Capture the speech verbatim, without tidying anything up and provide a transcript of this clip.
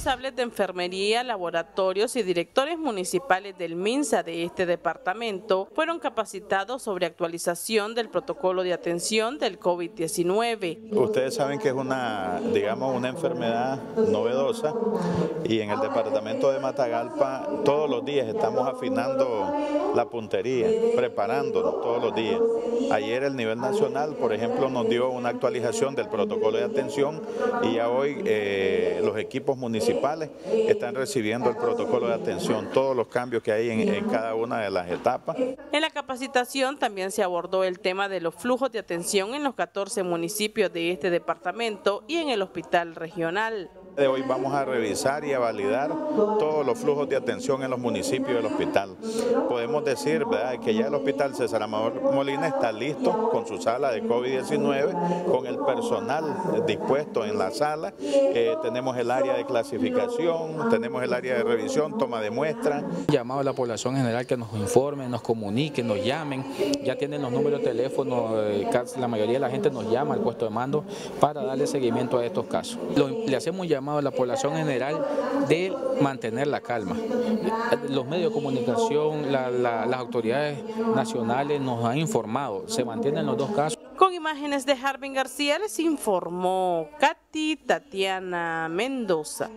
responsables de enfermería, laboratorios y directores municipales del Minsa de este departamento fueron capacitados sobre actualización del protocolo de atención del COVID diecinueve. Ustedes saben que es una, digamos, una enfermedad novedosa y en el departamento de Matagalpa todos los días estamos afinando la puntería, preparándonos todos los días. Ayer el nivel nacional, por ejemplo, nos dio una actualización del protocolo de atención y ya hoy eh, los equipos municipales están recibiendo el protocolo de atención, todos los cambios que hay en, en cada una de las etapas. En la capacitación también se abordó el tema de los flujos de atención en los catorce municipios de este departamento y en el hospital regional. De hoy vamos a revisar y a validar todos los flujos de atención en los municipios del hospital. Podemos decir, ¿verdad?, que ya el hospital César Amador Molina está listo con su sala de COVID diecinueve, con el personal dispuesto en la sala. Eh, tenemos el área de clasificación, tenemos el área de revisión, toma de muestras. Llamado a la población en general que nos informen, nos comuniquen, nos llamen. Ya tienen los números de teléfono, eh, la mayoría de la gente nos llama al puesto de mando para darle seguimiento a estos casos. Lo, le hacemos un llamado a la población en general de mantener la calma. Los medios de comunicación, la, la, las autoridades nacionales nos han informado, se mantienen los dos casos. Con imágenes de Jarvin García les informó Katy, Tatiana Mendoza.